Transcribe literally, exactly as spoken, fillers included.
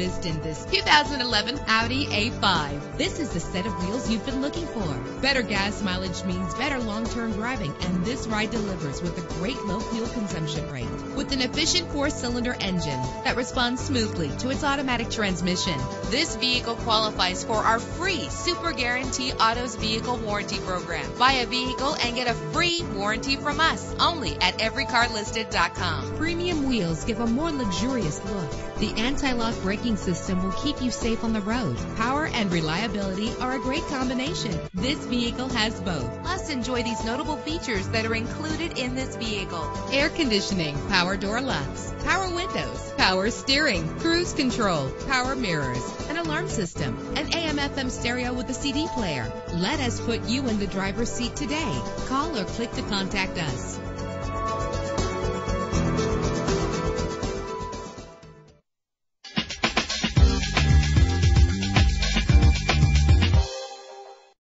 noticed in this two thousand eleven Audi A five. This is the set of wheels you've been looking for. Better gas mileage means better long-term driving, and this ride delivers with a great low fuel consumption rate. With an efficient four-cylinder engine that responds smoothly to its automatic transmission, this vehicle qualifies for our free Super Guarantee Autos Vehicle Warranty Program. Buy a vehicle and get a free warranty from us only at every car listed dot com. Premium wheels give a more luxurious look. The anti-lock braking system will keep you safe on the road. Power and reliability are a great combination. This vehicle has both. Plus, enjoy these notable features that are included in this vehicle: air conditioning, power door locks, power windows, power steering, cruise control, power mirrors, an alarm system, an A M F M stereo with a C D player. Let us put you in the driver's seat today. Call or click to contact us.